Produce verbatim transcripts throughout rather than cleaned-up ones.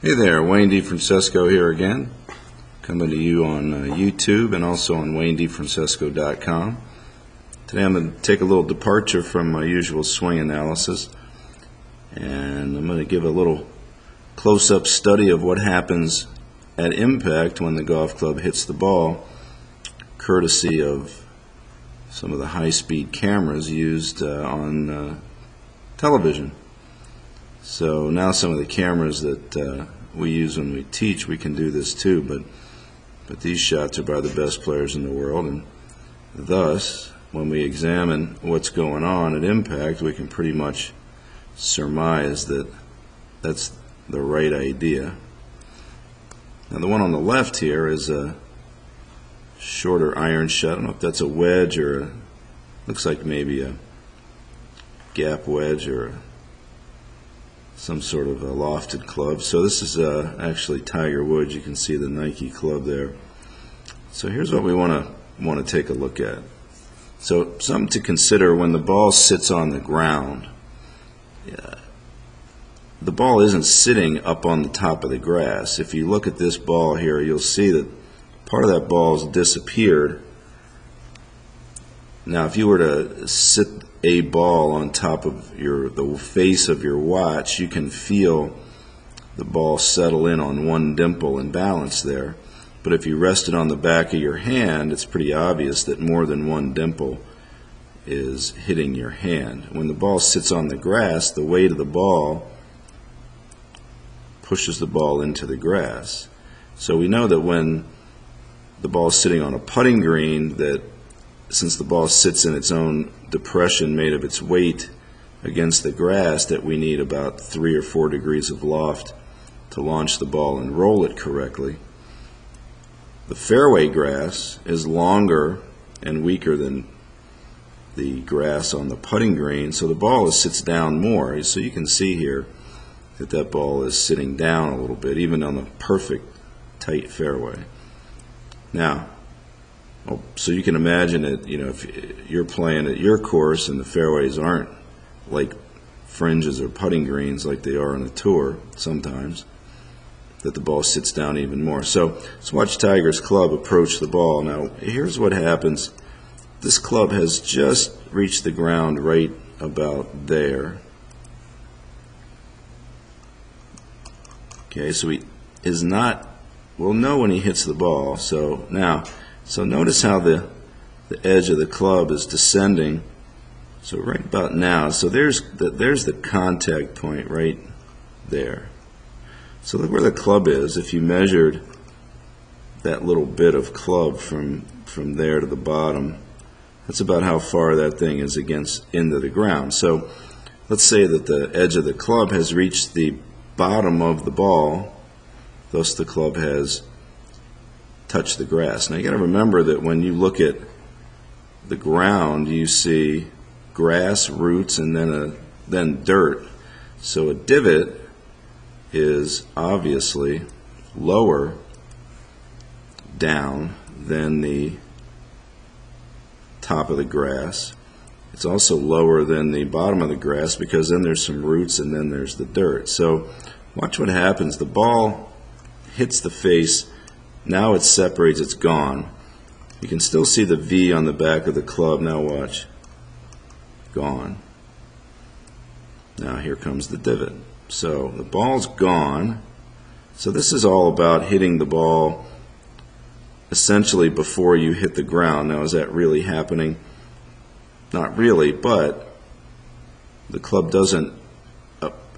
Hey there, Wayne DeFrancesco here again, coming to you on uh, YouTube and also on Wayne De Francesco dot com. Today I'm going to take a little departure from my usual swing analysis, and I'm going to give a little close-up study of what happens at impact when the golf club hits the ball, courtesy of some of the high-speed cameras used uh, on uh, television. So now some of the cameras that uh, we use when we teach, we can do this too, but but these shots are by the best players in the world, and thus when we examine what's going on at impact, we can pretty much surmise that that's the right idea. Now the one on the left here is a shorter iron shot. I don't know if that's a wedge or a, looks like maybe a gap wedge or a some sort of a lofted club. So this is uh, actually Tiger Woods. You can see the Nike club there. So here's what we want to want to take a look at. So something to consider when the ball sits on the ground. Yeah. The ball isn't sitting up on the top of the grass. If you look at this ball here, you'll see that part of that ball's disappeared. Now if you were to sit a ball on top of your the face of your watch, you can feel the ball settle in on one dimple and balance there. But if you rest it on the back of your hand, it's pretty obvious that more than one dimple is hitting your hand. When the ball sits on the grass, the weight of the ball pushes the ball into the grass. So we know that when the ball is sitting on a putting green, that since the ball sits in its own depression made of its weight against the grass, that we need about three or four degrees of loft to launch the ball and roll it correctly. The fairway grass is longer and weaker than the grass on the putting green, so the ball sits down more. So you can see here that that ball is sitting down a little bit, even on the perfect tight fairway. Now, so you can imagine that, you know, if you're playing at your course and the fairways aren't like fringes or putting greens like they are on a tour sometimes, that the ball sits down even more. So let's watch Tiger's club approach the ball. Now here's what happens. This club has just reached the ground right about there. Okay, so he is not, we'll know when he hits the ball. So now, So notice how the, the edge of the club is descending. So right about now, so there's the, there's the contact point right there. So look where the club is. If you measured that little bit of club from, from there to the bottom, that's about how far that thing is against into the ground. So let's say that the edge of the club has reached the bottom of the ball, thus the club has touch the grass. Now you got to remember that when you look at the ground, you see grass, roots, and then a then dirt. So a divot is obviously lower down than the top of the grass. It's also lower than the bottom of the grass because then there's some roots and then there's the dirt. So watch what happens. The ball hits the face. Now it separates, it's gone. You can still see the V on the back of the club. Now watch. Gone. Now here comes the divot. So the ball's gone. So this is all about hitting the ball essentially before you hit the ground. Now is that really happening? Not really, but the club doesn't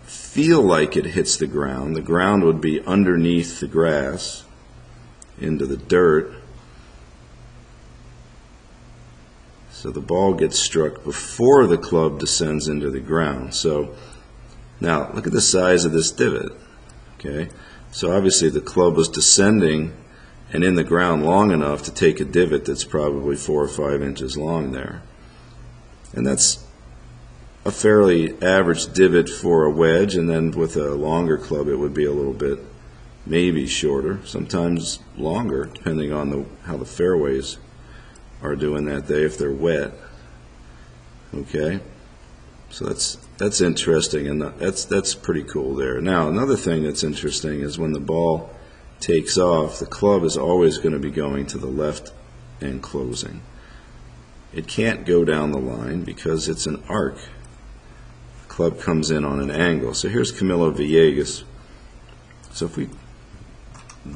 feel like it hits the ground. The ground would be underneath the grass, into the dirt. So the ball gets struck before the club descends into the ground. So now look at the size of this divot. Okay, so obviously the club was descending and in the ground long enough to take a divot that's probably four or five inches long there. And that's a fairly average divot for a wedge, and then with a longer club it would be a little bit maybe shorter, sometimes longer, depending on the, how the fairways are doing that day, if they're wet. Okay, So that's that's interesting, and that's that's pretty cool there. Now, another thing that's interesting is when the ball takes off, the club is always going to be going to the left and closing. It can't go down the line because it's an arc. The club comes in on an angle. So here's Camilo Villegas. So if we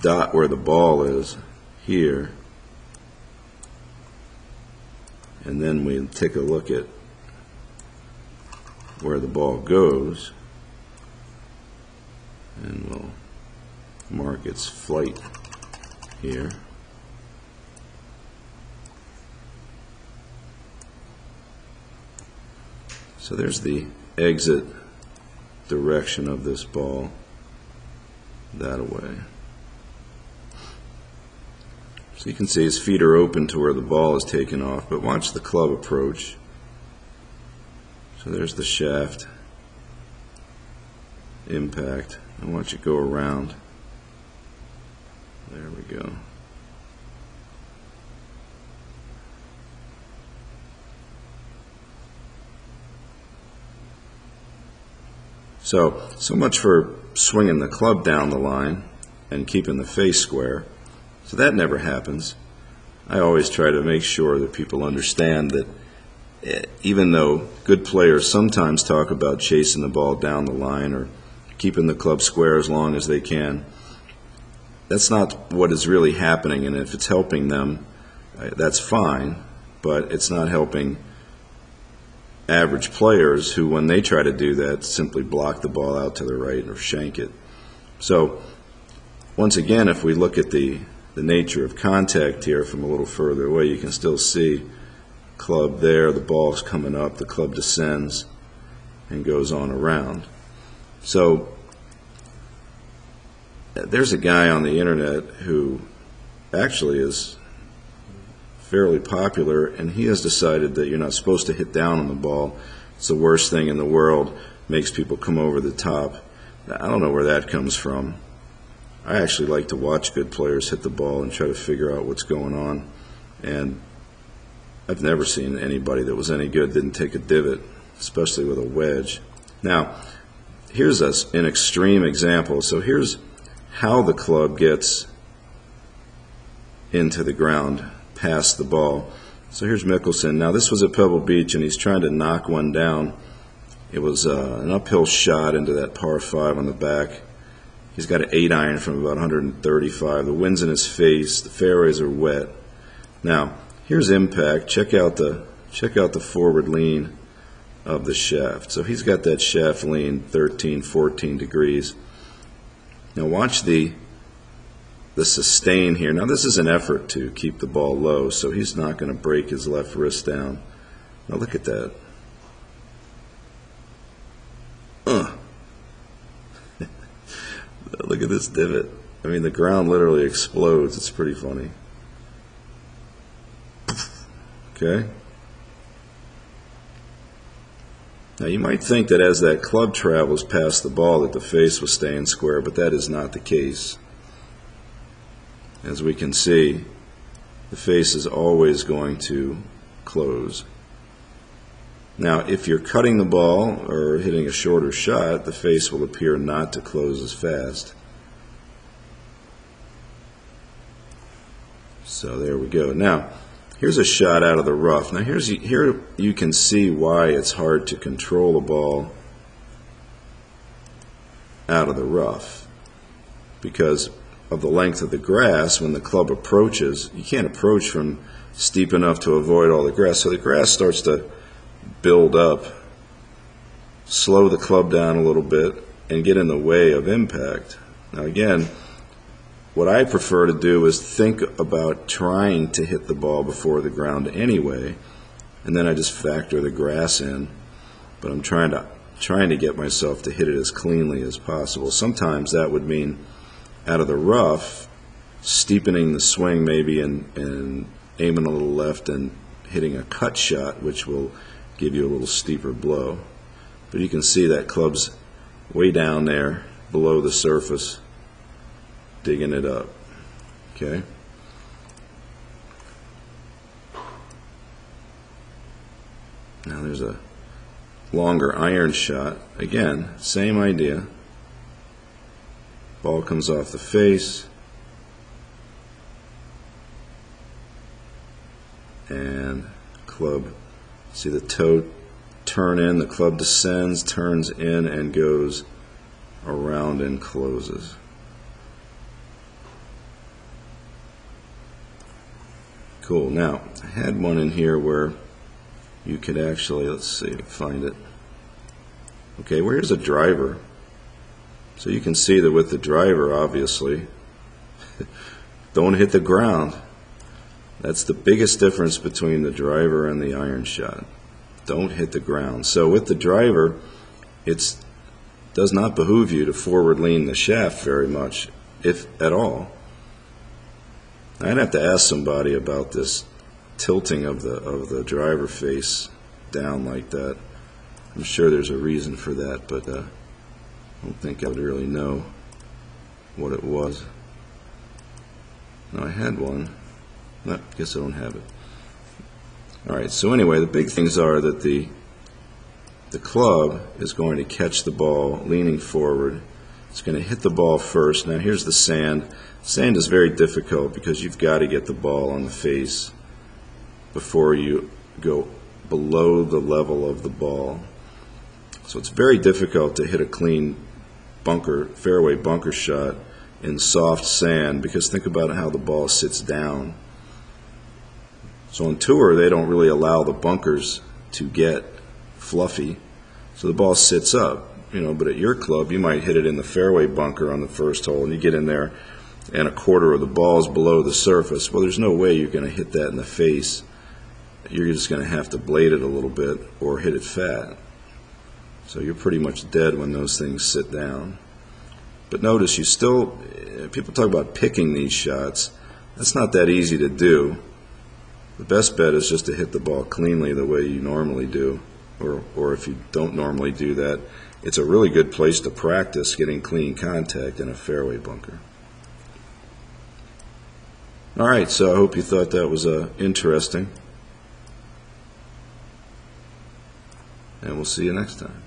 dot where the ball is here, and then we take a look at where the ball goes, and we'll mark its flight here. So there's the exit direction of this ball that way. So you can see his feet are open to where the ball is taken off, but watch the club approach. So there's the shaft impact. I watch it go around. There we go. So, so much for swinging the club down the line and keeping the face square. So that never happens. I always try to make sure that people understand that even though good players sometimes talk about chasing the ball down the line or keeping the club square as long as they can, that's not what is really happening. And if it's helping them, that's fine, but it's not helping average players who, when they try to do that, simply block the ball out to the right or shank it. So once again, if we look at the, the nature of contact here from a little further away, you can still see club there, the ball's coming up, the club descends and goes on around. So there's a guy on the internet who actually is fairly popular, and he has decided that you're not supposed to hit down on the ball. It's the worst thing in the world. Makes people come over the top. I don't know where that comes from. I actually like to watch good players hit the ball and try to figure out what's going on, and I've never seen anybody that was any good didn't take a divot, especially with a wedge. Now, here's us an extreme example. So here's how the club gets into the ground past the ball. So here's Mickelson. Now this was at Pebble Beach, and he's trying to knock one down. It was uh, an uphill shot into that par five on the back. He's got an eight iron from about one hundred thirty-five. The wind's in his face. The fairways are wet. Now here's impact. Check out the check out the forward lean of the shaft. So he's got that shaft lean thirteen, fourteen degrees. Now watch the the sustain here. Now this is an effort to keep the ball low, so he's not going to break his left wrist down. Now look at that. Uh. Look at this divot. I mean, the ground literally explodes. It's pretty funny. Okay. Now you might think that as that club travels past the ball that the face was staying square, but that is not the case. As we can see, the face is always going to close. Now if you're cutting the ball or hitting a shorter shot, the face will appear not to close as fast. So there we go. Now here's a shot out of the rough. Now here's here you can see why it's hard to control the ball out of the rough, because of the length of the grass. When the club approaches, you can't approach from steep enough to avoid all the grass, so the grass starts to build up, slow the club down a little bit, and get in the way of impact. Now again, what I prefer to do is think about trying to hit the ball before the ground anyway, and then I just factor the grass in, but I'm trying to trying to get myself to hit it as cleanly as possible. Sometimes that would mean out of the rough, steepening the swing maybe, and, and aiming a little left and hitting a cut shot, which will give you a little steeper blow. But you can see that club's way down there below the surface, digging it up. Okay. Now there's a longer iron shot. Again, same idea. Ball comes off the face. And club, see the toe turn in, the club descends, turns in, and goes around and closes. Cool. Now, I had one in here where you could actually, let's see, find it. Okay, where's a driver? So you can see that with the driver, obviously, don't hit the ground. That's the biggest difference between the driver and the iron shot. Don't hit the ground. So with the driver, it does not behoove you to forward lean the shaft very much, if at all. I'd have to ask somebody about this tilting of the of the driver face down like that. I'm sure there's a reason for that, but uh, I don't think I would really know what it was. Now I had one. No, I guess I don't have it. Alright, so anyway, the big things are that the the club is going to catch the ball leaning forward. It's going to hit the ball first. Now here's the sand. Sand is very difficult because you've got to get the ball on the face before you go below the level of the ball. So it's very difficult to hit a clean bunker, fairway bunker shot in soft sand, because think about how the ball sits down. So on tour, they don't really allow the bunkers to get fluffy, so the ball sits up, you know. But at your club, you might hit it in the fairway bunker on the first hole, and you get in there, and a quarter of the ball is below the surface. Well, there's no way you're going to hit that in the face. You're just going to have to blade it a little bit or hit it fat. So you're pretty much dead when those things sit down. But notice, you still, people talk about picking these shots. That's not that easy to do. The best bet is just to hit the ball cleanly the way you normally do, or, or if you don't normally do that, it's a really good place to practice getting clean contact in a fairway bunker. Alright, so I hope you thought that was uh, interesting, and we'll see you next time.